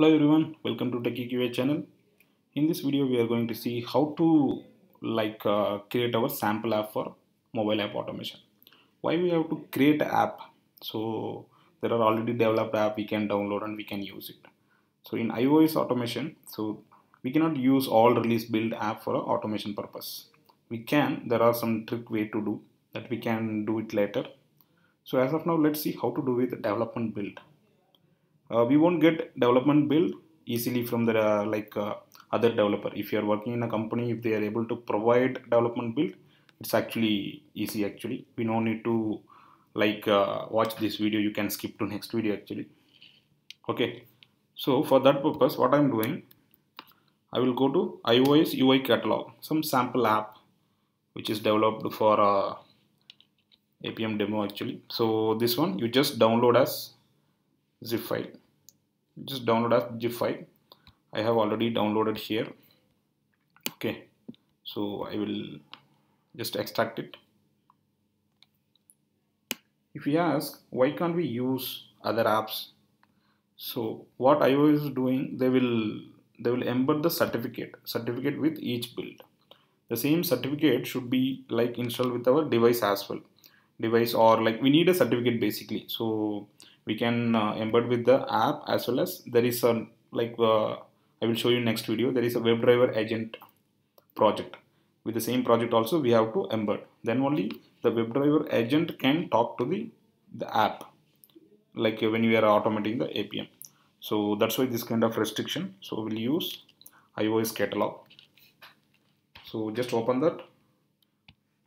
Hello everyone, welcome to TechieQA channel. In this video we are going to see how to create our sample app for mobile app automation. Why we have to create an app? So there are already developed app we can download and we can use it. So in iOS automation, so we cannot use all release build app for automation purpose. We can, there are some trick way to do that, we can do it later. So as of now, let's see how to do with the development build. We won't get development build easily from the other developer. If you are working in a company, if they are able to provide development build, it's actually easy. Actually, we no need to watch this video. You can skip to next video actually. Okay. So for that purpose, what I'm doing, I will go to iOS UI catalog, some sample app which is developed for APM demo actually. So this one you just download as zip file. Just download as zip file. I have already downloaded here. Okay, so I will just extract it. If you ask why can't we use other apps, so what iOS is doing, they will embed the certificate with each build. The same certificate should be installed with our device as well. Device or we need a certificate basically, so we can embed with the app as well. As there is a I will show you next video, there is a WebDriverAgent project. With the same project also we have to embed, then only the WebDriverAgent can talk to the app when we are automating the APM. So that's why this kind of restriction. So we'll use iOS catalog. So just open that.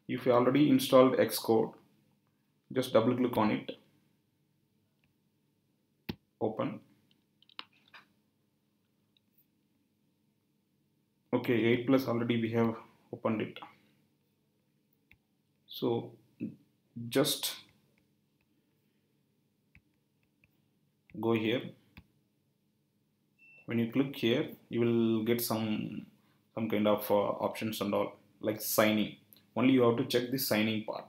If you already installed Xcode, just double click on it. Open. Okay, 8+ already we have opened it. So just go here. When you click here, you will get some kind of options and all, like signing. Only you have to check the signing part.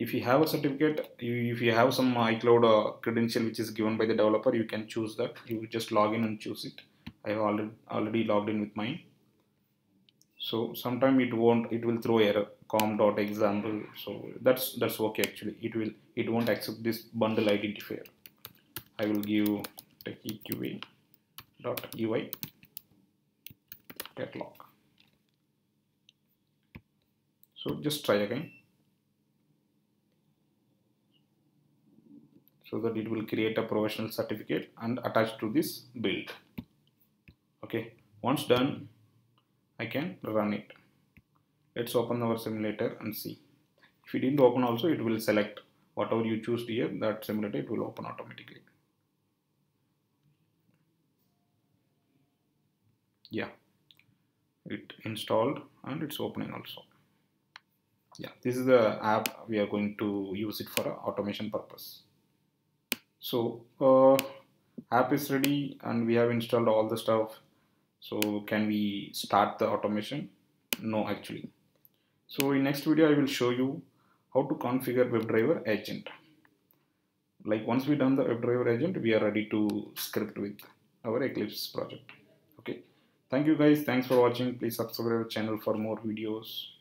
If you have a certificate, if you have some iCloud credential which is given by the developer, you can choose that. You just log in and choose it. I have already logged in with mine. So sometime it will throw error com.example. So that's okay actually. It won't accept this bundle identifier. I will give TechieQA.ui catalog. So just try again, so that it will create a professional certificate and attach to this build. Okay, once done, I can run it. Let's open our simulator and see. If you didn't open also, it will select whatever you choose here, that simulator it will open automatically. Yeah, it installed and it's opening also. Yeah, this is the app we are going to use it for automation purpose. So app is ready and we have installed all the stuff. So can we start the automation? No actually. So in next video I will show you how to configure WebDriverAgent. Once we done the WebDriverAgent, we are ready to script with our Eclipse project. Okay, thank you guys, thanks for watching. Please subscribe our channel for more videos.